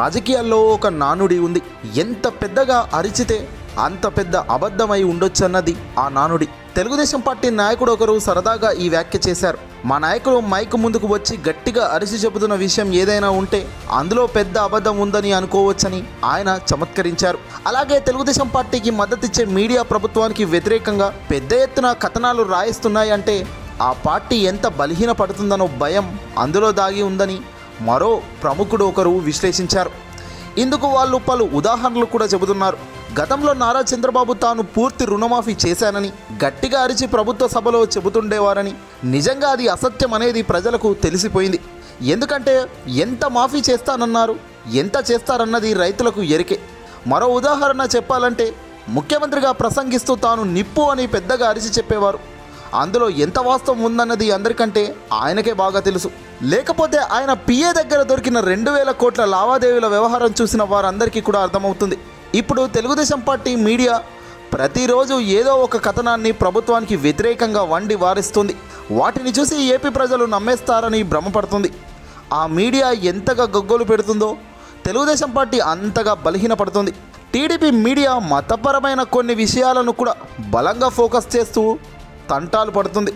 రాజకీయాల్లో ఒక నానుడి ఉంది. ఎంత పెద్దగా అరిచితే అంత పెద్ద అబద్ధమై ఉండొచ్చన్నది ఆ నానుడి. తెలుగుదేశం పార్టీ నాయకుడు ఒకరు సరదాగా ఈ వ్యాఖ్య చేశారు. మా నాయకుడు మైక్ ముందుకు వచ్చి గట్టిగా అరిచి చెబుతున్న విషయం ఏదైనా ఉంటే అందులో పెద్ద అబద్ధం ఉందని అనుకోవచ్చని ఆయన చమత్కరించారు. అలాగే తెలుగుదేశం పార్టీకి మద్దతిచ్చే మీడియా ప్రభుత్వానికి వ్యతిరేకంగా పెద్ద ఎత్తున కథనాలు రాయిస్తున్నాయంటే ఆ పార్టీ ఎంత బలహీన పడుతుందనో భయం అందులో దాగి ఉందని మరో ప్రముఖుడు ఒకరు విశ్లేషించారు. ఇందుకు వాళ్ళు పలు ఉదాహరణలు కూడా చెబుతున్నారు. గతంలో నారా చంద్రబాబు తాను పూర్తి రుణమాఫీ చేశానని గట్టిగా అరిచి ప్రభుత్వ సభలో చెబుతుండేవారని, నిజంగా అది అసత్యం అనేది ప్రజలకు తెలిసిపోయింది. ఎందుకంటే ఎంత మాఫీ చేస్తానన్నారు, ఎంత చేస్తారన్నది రైతులకు ఎరికే. మరో ఉదాహరణ చెప్పాలంటే ముఖ్యమంత్రిగా ప్రసంగిస్తూ తాను నిప్పు అని పెద్దగా అరిచి చెప్పేవారు. అందులో ఎంత వాస్తవం ఉందన్నది అందరికంటే ఆయనకే బాగా తెలుసు. లేకపోతే ఆయన పిఏ దగ్గర దొరికిన 2000 కోట్ల లావాదేవీల వ్యవహారం చూసిన వారందరికీ కూడా అర్థమవుతుంది. ఇప్పుడు తెలుగుదేశం పార్టీ మీడియా ప్రతిరోజు ఏదో ఒక కథనాన్ని ప్రభుత్వానికి వ్యతిరేకంగా వండి వారిస్తుంది. వాటిని చూసి ఏపీ ప్రజలు నమ్మేస్తారని భ్రమపడుతుంది. ఆ మీడియా ఎంతగా గొగ్గోలు పెడుతుందో తెలుగుదేశం పార్టీ అంతగా బలహీనపడుతుంది. టీడీపీ మీడియా మతపరమైన కొన్ని విషయాలను కూడా బలంగా ఫోకస్ చేస్తూ తంటాలు పడుతుంది.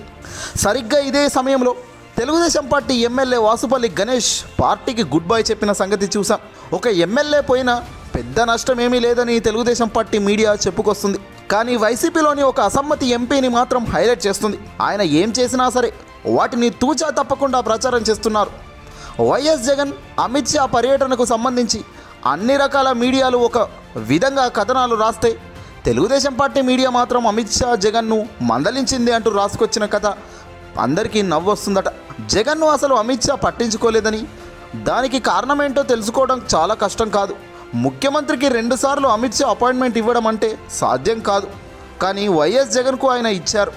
సరిగ్గా ఇదే సమయంలో తెలుగుదేశం పార్టీ ఎమ్మెల్యే వాసుపల్లి గణేష్ పార్టీకి గుడ్ బై చెప్పిన సంగతి చూసాం. ఒక ఎమ్మెల్యే పోయినా పెద్ద నష్టం ఏమీ లేదని తెలుగుదేశం పార్టీ మీడియా చెప్పుకొస్తుంది. కానీ వైసీపీలోని ఒక అసమ్మతి ఎంపీని మాత్రం హైలైట్ చేస్తుంది. ఆయన ఏం చేసినా సరే వాటిని తూచా తప్పకుండా ప్రచారం చేస్తున్నారు. వైఎస్ జగన్, అమిత్ షా పర్యటనకు సంబంధించి అన్ని రకాల మీడియాలు ఒక విధంగా కథనాలు రాస్తే, తెలుగుదేశం పార్టీ మీడియా మాత్రం అమిత్ షా జగన్ను మందలించింది అంటూ రాసుకొచ్చిన కథ అందరికీ నవ్వు వస్తుందట. జగన్ను అసలు అమిత్ షా పట్టించుకోలేదని, దానికి కారణమేంటో తెలుసుకోవడం చాలా కష్టం కాదు. ముఖ్యమంత్రికి 2 సార్లు అమిత్ షా అపాయింట్మెంట్ ఇవ్వడం అంటే సాధ్యం కాదు. కానీ వైఎస్ జగన్కు ఆయన ఇచ్చారు.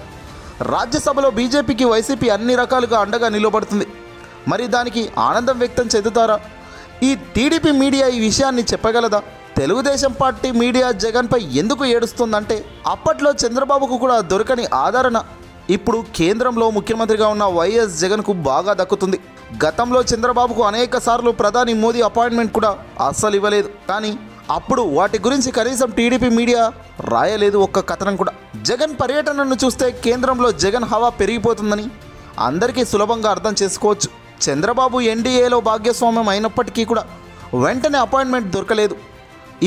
రాజ్యసభలో బీజేపీకి వైసీపీ అన్ని రకాలుగా అండగా నిలబడుతుంది. మరి దానికి ఆనందం వ్యక్తం చెందుతారా? ఈ టీడీపీ మీడియా ఈ విషయాన్ని చెప్పగలదా? తెలుగుదేశం పార్టీ మీడియా జగన్పై ఎందుకు ఏడుస్తుందంటే అప్పట్లో చంద్రబాబుకు కూడా దొరకని ఆదరణ ఇప్పుడు కేంద్రంలో ముఖ్యమంత్రిగా ఉన్న వైఎస్ జగన్కు బాగా దక్కుతుంది. గతంలో చంద్రబాబుకు అనేక సార్లు ప్రధాని మోదీ అపాయింట్మెంట్ కూడా అస్సలు ఇవ్వలేదు. కానీ అప్పుడు వాటి గురించి కనీసం టీడీపీ మీడియా రాయలేదు ఒక్క కథనం కూడా. జగన్ పర్యటనను చూస్తే కేంద్రంలో జగన్ హవా పెరిగిపోతుందని అందరికీ సులభంగా అర్థం చేసుకోవచ్చు. చంద్రబాబు ఎన్డీఏలో భాగస్వామ్యం అయినప్పటికీ కూడా వెంటనే అపాయింట్మెంట్ దొరకలేదు.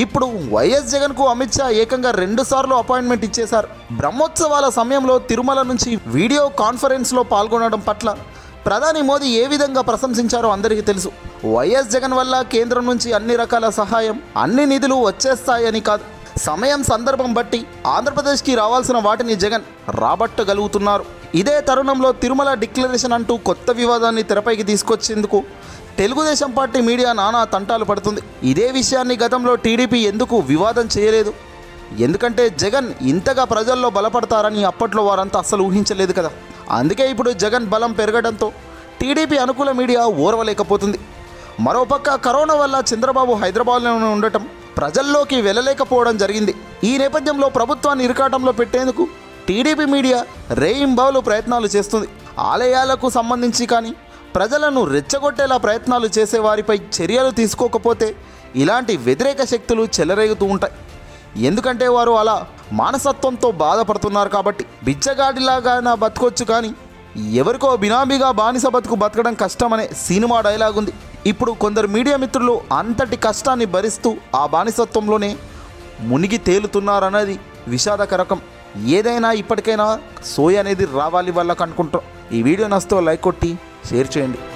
ఇప్పుడు వైఎస్ జగన్కు అమిత్ షా ఏకంగా 2 సార్లు అపాయింట్మెంట్ ఇచ్చేశారు. బ్రహ్మోత్సవాల సమయంలో తిరుమల నుంచి వీడియో కాన్ఫరెన్స్లో పాల్గొనడం పట్ల ప్రధాని మోదీ ఏ విధంగా ప్రశంసించారో అందరికీ తెలుసు. వైఎస్ జగన్ వల్ల కేంద్రం నుంచి అన్ని రకాల సహాయం, అన్ని నిధులు వచ్చేస్తాయని కాదు, సమయం సందర్భం బట్టి ఆంధ్రప్రదేశ్కి రావాల్సిన వాటిని జగన్ రాబట్టగలుగుతున్నారు. ఇదే తరుణంలో తిరుమల డిక్లరేషన్ అంటూ కొత్త వివాదాన్ని తెరపైకి తీసుకొచ్చేందుకు తెలుగుదేశం పార్టీ మీడియా నానా తంటాలు పడుతుంది. ఇదే విషయాన్ని గతంలో టీడీపీ ఎందుకు వివాదం చేయలేదు? ఎందుకంటే జగన్ ఇంతగా ప్రజల్లో బలపడతారని అప్పట్లో వారంతా అస్సలు ఊహించలేదు కదా. అందుకే ఇప్పుడు జగన్ బలం పెరగడంతో టీడీపీ అనుకూల మీడియా ఓర్వలేకపోతుంది. మరోపక్క కరోనా వల్ల చంద్రబాబు హైదరాబాద్లోనే ఉండటం, ప్రజల్లోకి వెళ్ళలేకపోవడం జరిగింది. ఈ నేపథ్యంలో ప్రభుత్వాన్ని ఇరకాటంలో పెట్టేందుకు టీడీపీ మీడియా రేయింబావులు ప్రయత్నాలు చేస్తుంది. ఆలయాలకు సంబంధించి కానీ ప్రజలను రెచ్చగొట్టేలా ప్రయత్నాలు చేసేవారిపై చర్యలు తీసుకోకపోతే ఇలాంటి వ్యతిరేక శక్తులు చెలరేగుతూ ఉంటాయి. ఎందుకంటే వారు అలా మానసత్వంతో బాధపడుతున్నారు కాబట్టి. బిచ్చగాడిలాగా బతకొచ్చు కానీ ఎవరికో బినామీగా బానిస బతుకు బతకడం కష్టమనే సినిమా డైలాగ్ ఉంది. ఇప్పుడు కొందరు మీడియా మిత్రులు అంతటి కష్టాన్ని భరిస్తూ ఆ బానిసత్వంలోనే మునిగి తేలుతున్నారన్నది విషాదకరకం. ఏదైనా ఇప్పటికైనా సోయ అనేది రావాలి వాళ్ళకు అనుకుంటాం. ఈ వీడియో నచ్చితే లైక్ కొట్టి షేర్ చేయండి.